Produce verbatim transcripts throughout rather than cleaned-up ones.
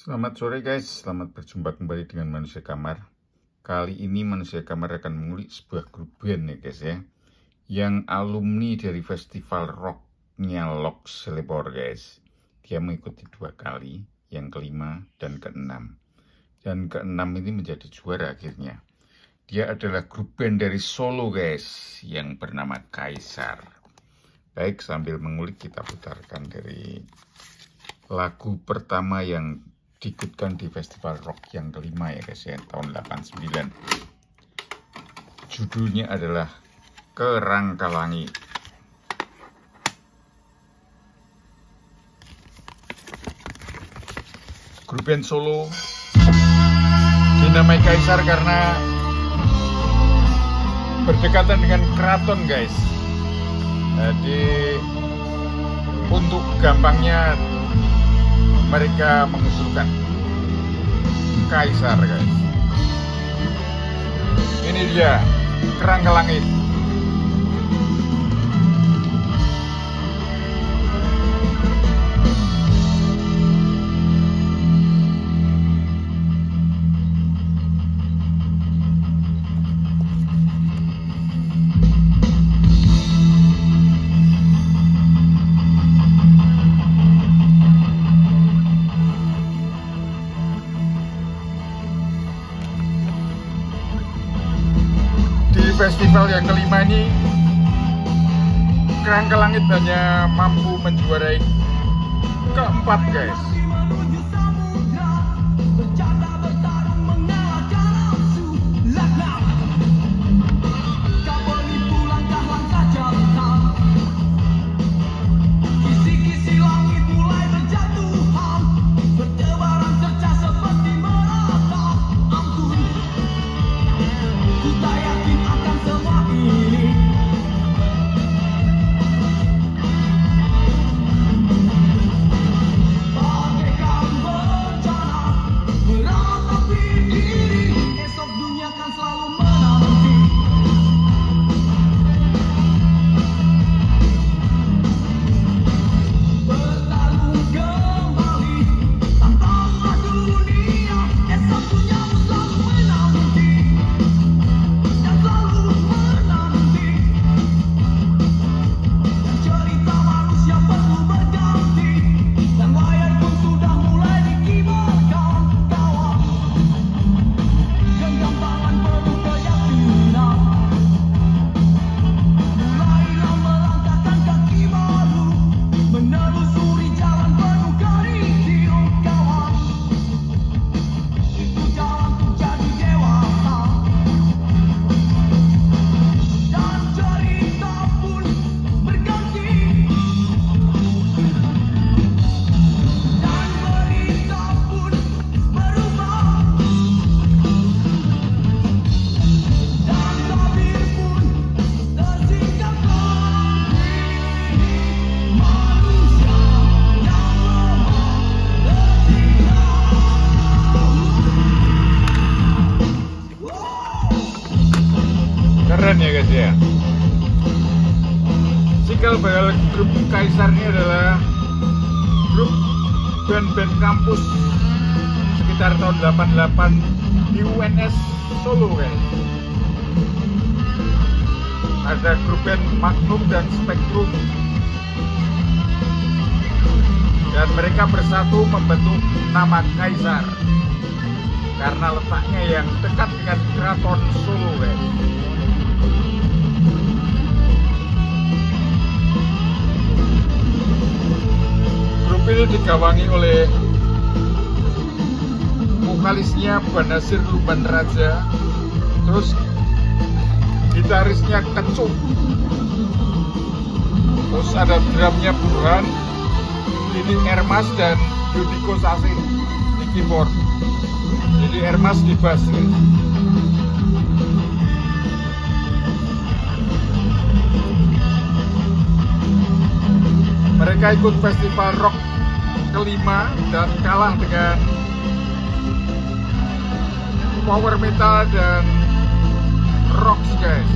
Selamat sore guys, selamat berjumpa kembali dengan Manusia Kamar. Kali ini Manusia Kamar akan mengulik sebuah grup band ya guys ya, yang alumni dari festival rocknya Rock se-Indonesia guys. Dia mengikuti dua kali, yang kelima dan keenam. Dan keenam ini menjadi juara akhirnya. Dia adalah grup band dari Solo guys, yang bernama Kaisar. Baik, sambil mengulik kita putarkan dari lagu pertama yang diikutkan di festival rock yang kelima ya guys ya, tahun delapan sembilan. Judulnya adalah Kerangka Langit. Grup band Solo dinamai Kaisar karena berdekatan dengan keraton guys. Jadi untuk gampangnya mereka mengusulkan Kaisar guys. Ini dia Kerangka Langit. Festival yang kelima ini Kerangka Langit hanya mampu menjuarai keempat guys. Grup Kaisar ini adalah grup band-band kampus sekitar tahun delapan puluh delapan di U N S Solo guys. Ada grup band Magnum dan Spectrum, dan mereka bersatu membentuk nama Kaisar karena letaknya yang dekat dengan Keraton Solo guys. Grup ini digawangi oleh vokalisnya Bannasir Lumban Raja, terus gitarisnya Kecuk, terus ada drumnya Burhan, Didi Ermas dan Yudi Kosasih di keyboard, Didi Ermas di bass. Mereka ikut festival rock kelima dan kalah dengan power metal dan rock guys.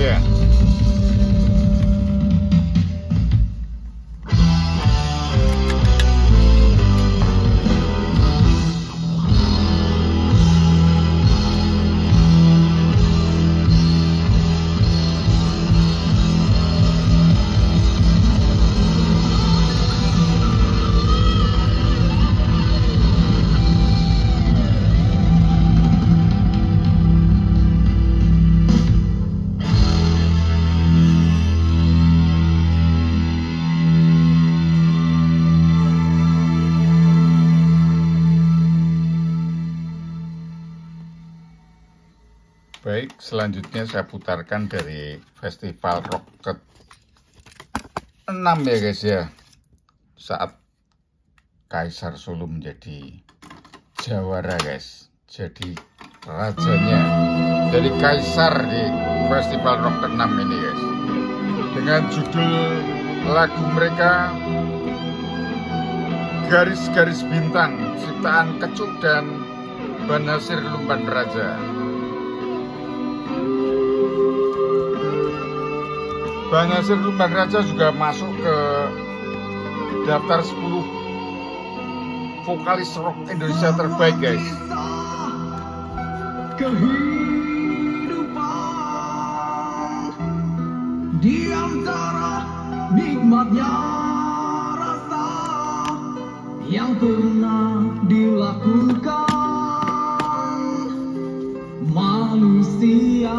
Ya. Yeah. Baik, selanjutnya saya putarkan dari Festival Rock ke enam ya guys ya. Saat Kaisar Solo menjadi jawara guys. Jadi rajanya. Jadi Kaisar di Festival Rock ke enam ini guys. Dengan judul lagu mereka Garis-garis Bintang, ciptaan Kecuk dan Bannasir Lumban Raja. Bannasir Lumban Raja juga masuk ke daftar sepuluh vokalis rock Indonesia terbaik guys. Kehidupan di antara nikmatnya rasa yang pernah dilakukan manusia.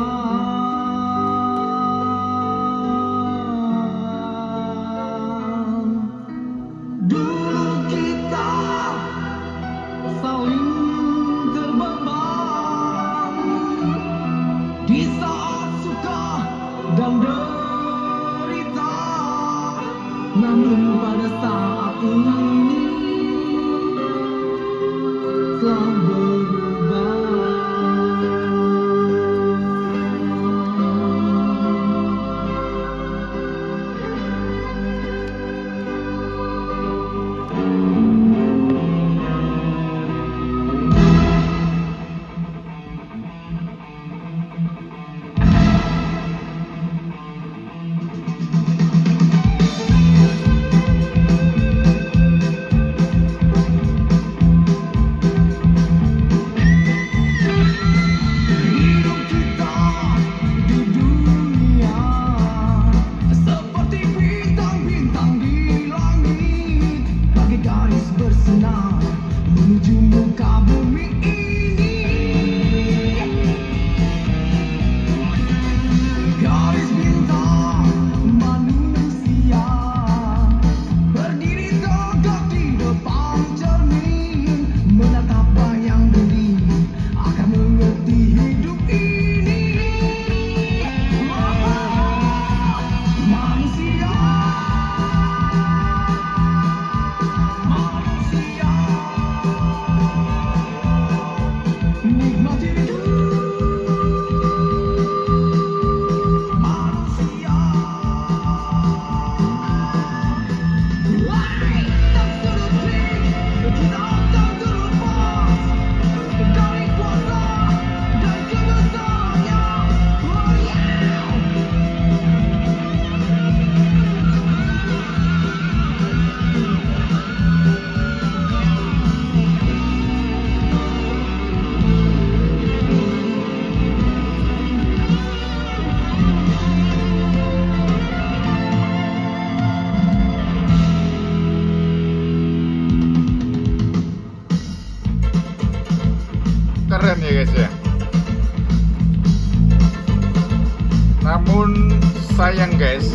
Namun sayang guys,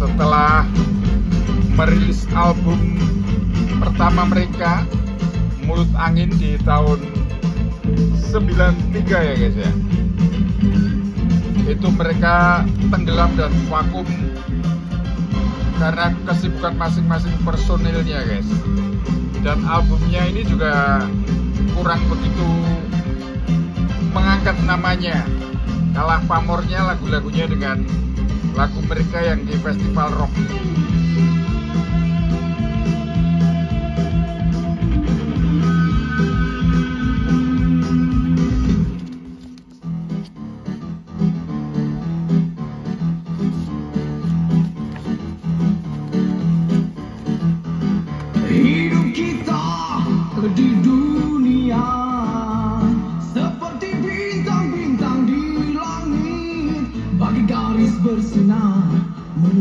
setelah merilis album pertama mereka Mulut Angin di tahun sembilan tiga ya guys ya, itu mereka tenggelam dan vakum karena kesibukan masing-masing personilnya guys. Dan albumnya ini juga kurang begitu mengangkat namanya, kalah pamornya lagu-lagunya dengan lagu mereka yang di Festival Rock.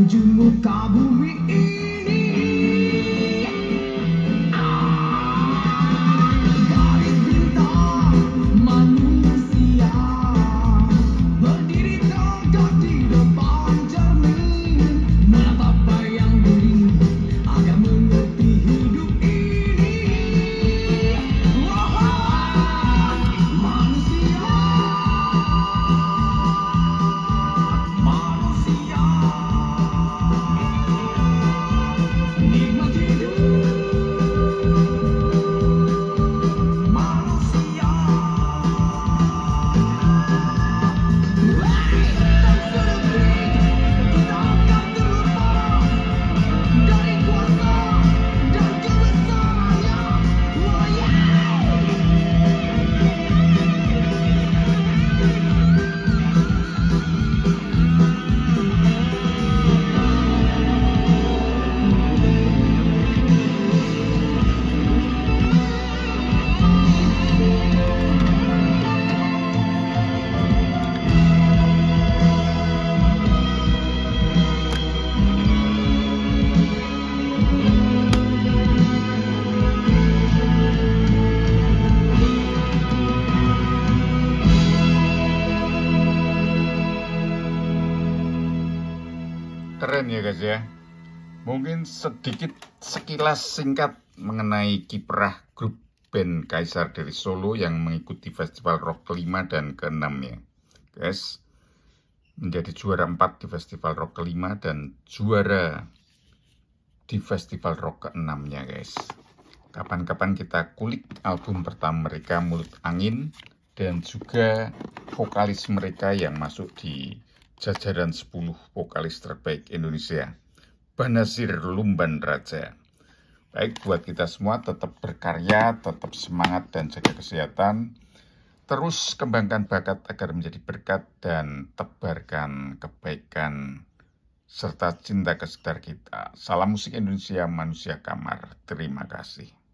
menjunjung muka bumi ini. Garis bintang manusia berdiri tegak di depan cermin, menatap bayang diri agar mengerti hidup ini. Wah, manusia, keren ya guys ya. Mungkin sedikit sekilas singkat mengenai kiprah grup band Kaisar dari Solo yang mengikuti festival rock kelima dan keenam ya guys, menjadi juara empat di festival rock kelima dan juara di festival rock keenam nya guys. Kapan-kapan kita kulik album pertama mereka, Mulut Angin, dan juga vokalis mereka yang masuk di jajaran sepuluh vokalis terbaik Indonesia, Bannasir Lumban Raja. Baik, buat kita semua tetap berkarya, tetap semangat dan jaga kesehatan. Terus kembangkan bakat agar menjadi berkat dan tebarkan kebaikan serta cinta ke sekitar kita. Salam musik Indonesia, Manusia Kamar. Terima kasih.